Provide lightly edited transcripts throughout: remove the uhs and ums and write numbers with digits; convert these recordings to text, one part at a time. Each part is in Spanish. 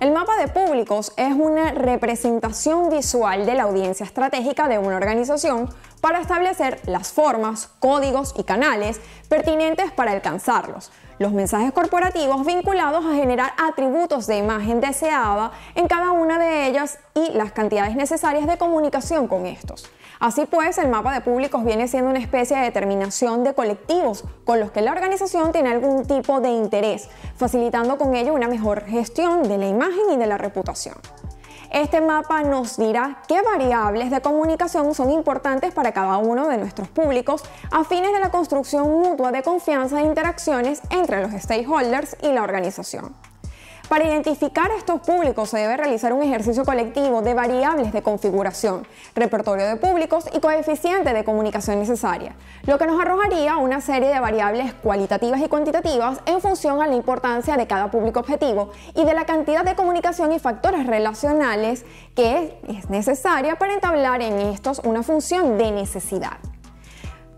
El mapa de públicos es una representación visual de la audiencia estratégica de una organización para establecer las formas, códigos y canales pertinentes para alcanzarlos, los mensajes corporativos vinculados a generar atributos de imagen deseada en cada una de ellas y las cantidades necesarias de comunicación con estos. Así pues, el mapa de públicos viene siendo una especie de determinación de colectivos con los que la organización tiene algún tipo de interés, facilitando con ello una mejor gestión de la imagen y de la reputación. Este mapa nos dirá qué variables de comunicación son importantes para cada uno de nuestros públicos a fines de la construcción mutua de confianza e interacciones entre los stakeholders y la organización. Para identificar a estos públicos se debe realizar un ejercicio colectivo de variables de configuración, repertorio de públicos y coeficiente de comunicación necesaria, lo que nos arrojaría una serie de variables cualitativas y cuantitativas en función a la importancia de cada público objetivo y de la cantidad de comunicación y factores relacionales que es necesaria para entablar en estos una función de necesidad.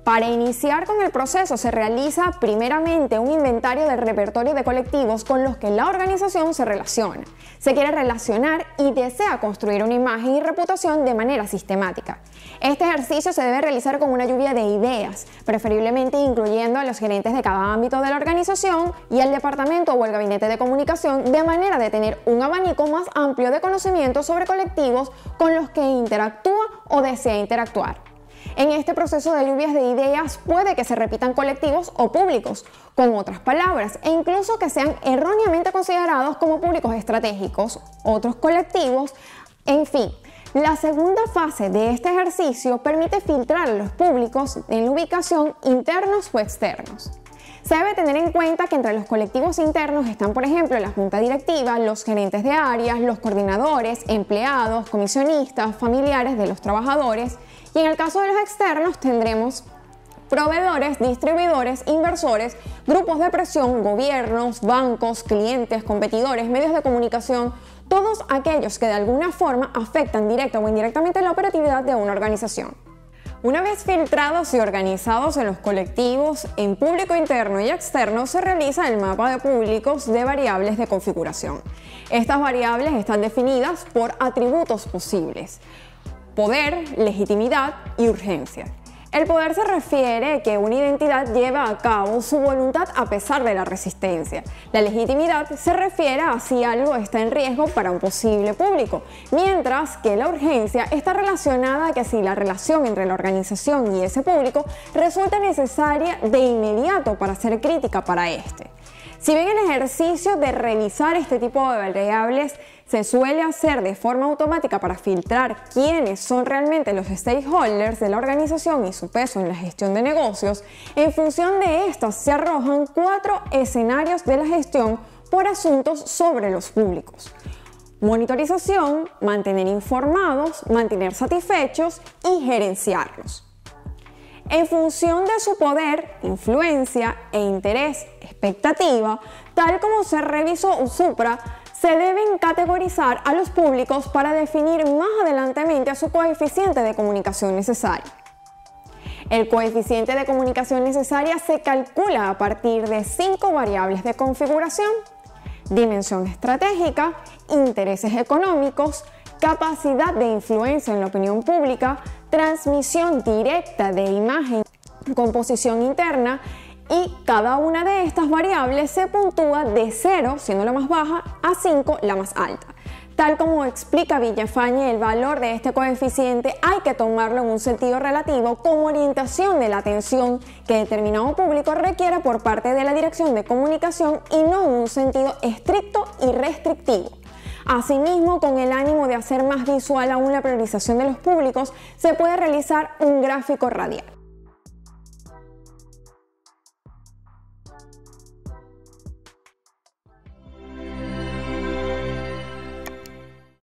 Para iniciar con el proceso se realiza primeramente un inventario del repertorio de colectivos con los que la organización se relaciona, se quiere relacionar y desea construir una imagen y reputación de manera sistemática. Este ejercicio se debe realizar con una lluvia de ideas, preferiblemente incluyendo a los gerentes de cada ámbito de la organización y al departamento o el gabinete de comunicación, de manera de tener un abanico más amplio de conocimientos sobre colectivos con los que interactúa o desea interactuar. En este proceso de lluvias de ideas puede que se repitan colectivos o públicos, con otras palabras, e incluso que sean erróneamente considerados como públicos estratégicos, otros colectivos, en fin. La segunda fase de este ejercicio permite filtrar a los públicos en la ubicación internos o externos. Se debe tener en cuenta que entre los colectivos internos están, por ejemplo, la junta directiva, los gerentes de áreas, los coordinadores, empleados, comisionistas, familiares de los trabajadores, y en el caso de los externos tendremos proveedores, distribuidores, inversores, grupos de presión, gobiernos, bancos, clientes, competidores, medios de comunicación, todos aquellos que de alguna forma afectan directa o indirectamente la operatividad de una organización. Una vez filtrados y organizados en los colectivos, en público interno y externo se realiza el mapa de públicos de variables de configuración. Estas variables están definidas por atributos posibles: poder, legitimidad y urgencia. El poder se refiere a que una identidad lleva a cabo su voluntad a pesar de la resistencia. La legitimidad se refiere a si algo está en riesgo para un posible público, mientras que la urgencia está relacionada a que si la relación entre la organización y ese público resulta necesaria de inmediato para ser crítica para este. Si bien el ejercicio de revisar este tipo de variables se suele hacer de forma automática para filtrar quiénes son realmente los stakeholders de la organización y su peso en la gestión de negocios, en función de estas se arrojan 4 escenarios de la gestión por asuntos sobre los públicos: monitorización, mantener informados, mantener satisfechos y gerenciarlos. En función de su poder, influencia e interés, expectativa, tal como se revisó supra, se deben categorizar a los públicos para definir más adelantemente su coeficiente de comunicación necesaria. El coeficiente de comunicación necesaria se calcula a partir de 5 variables de configuración: dimensión estratégica, intereses económicos, capacidad de influencia en la opinión pública, transmisión directa de imagen, composición interna, y cada una de estas variables se puntúa de 0, siendo la más baja, a 5, la más alta. Tal como explica Villafañe, el valor de este coeficiente hay que tomarlo en un sentido relativo como orientación de la atención que determinado público requiera por parte de la dirección de comunicación y no en un sentido estricto y restrictivo. Asimismo, con el ánimo de hacer más visual aún la priorización de los públicos, se puede realizar un gráfico radial.